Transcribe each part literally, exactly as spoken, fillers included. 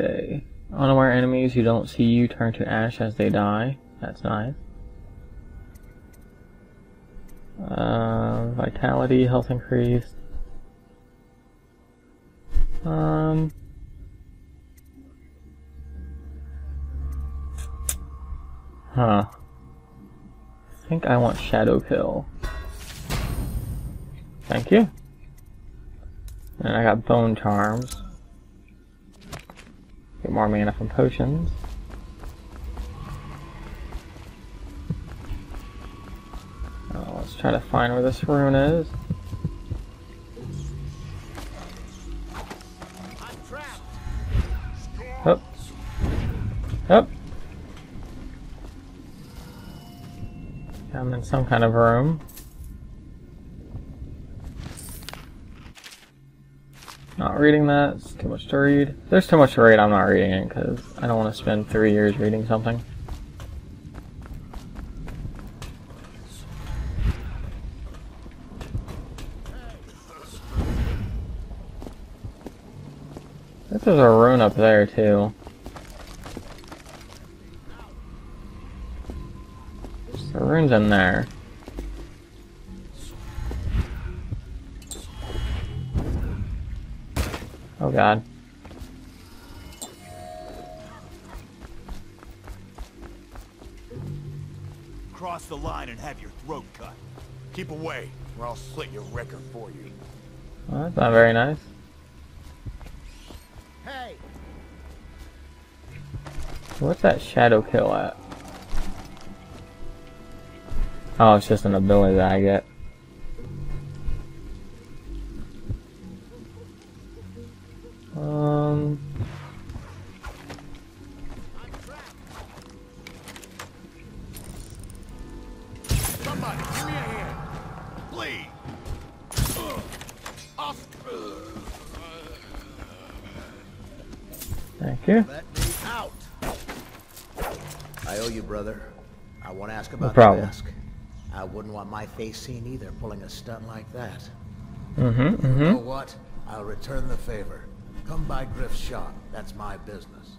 Okay. Unaware enemies who don't see you turn to ash as they die. That's nice. Uh, vitality, health increased. Um. Huh. I think I want Shadow Kill. Thank you. And I got Bone Charms. Get more mana from potions. Oh, let's try to find where this rune is. Up. Up. I'm in some kind of room. Not reading that, it's too much to read. If there's too much to read, I'm not reading it, because I don't want to spend three years reading something. I think there's a rune up there, too. There's a rune's in there. Oh god. Cross the line and have your throat cut. Keep away, or I'll slit your record for you. Well, that's not very nice. Hey. What's that Shadow Kill at? Oh, it's just an ability that I get. Thank you. Let me out. I owe you, brother. I won't ask about the mask. I wouldn't want my face seen either, pulling a stunt like that. Mm-hmm, mm-hmm. You know what? I'll return the favor. Come by Griff's shop. That's my business.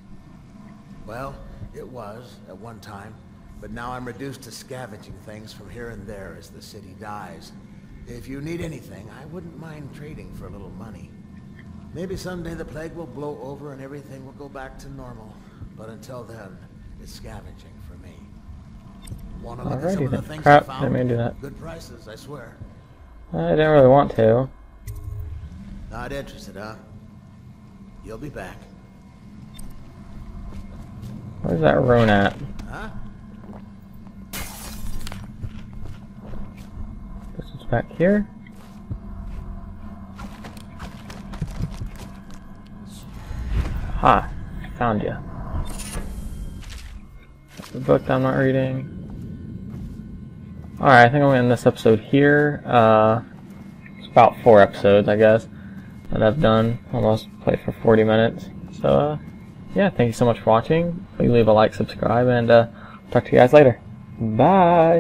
Well, it was at one time, but now I'm reduced to scavenging things from here and there as the city dies. If you need anything, I wouldn't mind trading for a little money. Maybe someday the plague will blow over and everything will go back to normal. But until then, it's scavenging for me. Wanna look at some of the things I found? I may do that. Good prices, I swear. I didn't really want to. Not interested, huh? You'll be back. Where's that rune at? Huh? This is back here. Ah, I found you. That's the book that I'm not reading. Alright, I think I'm going to end this episode here. Uh, it's about four episodes, I guess, that I've done. Almost played for forty minutes. So, uh, yeah, thank you so much for watching. Please leave a like, subscribe, and uh, talk to you guys later. Bye!